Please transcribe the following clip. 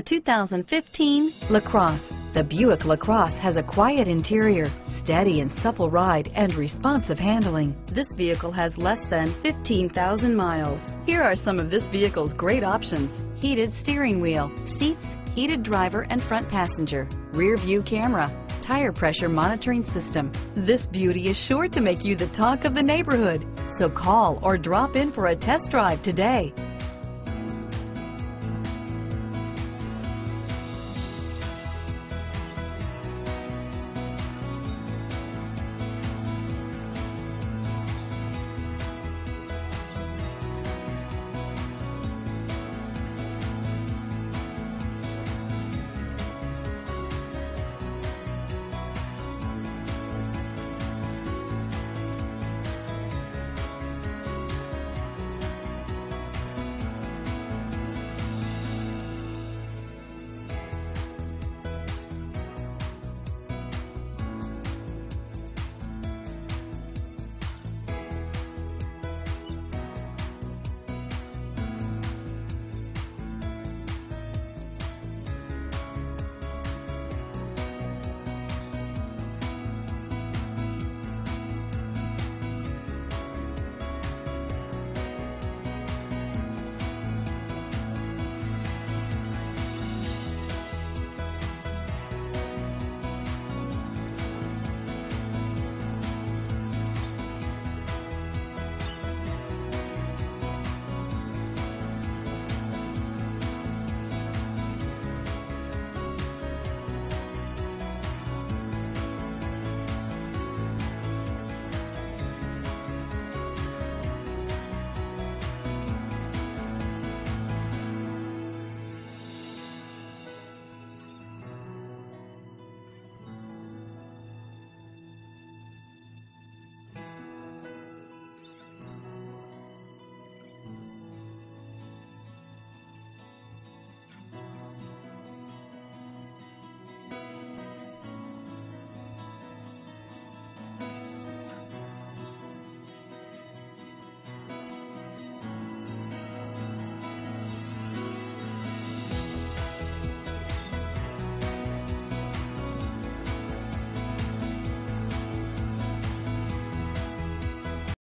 The 2015 LaCrosse. The Buick LaCrosse has a quiet interior, steady and supple ride, and responsive handling. This vehicle has less than 15,000 miles. Here are some of this vehicle's great options: heated steering wheel, seats, heated driver and front passenger, rear view camera, tire pressure monitoring system. This beauty is sure to make you the talk of the neighborhood. So call or drop in for a test drive today.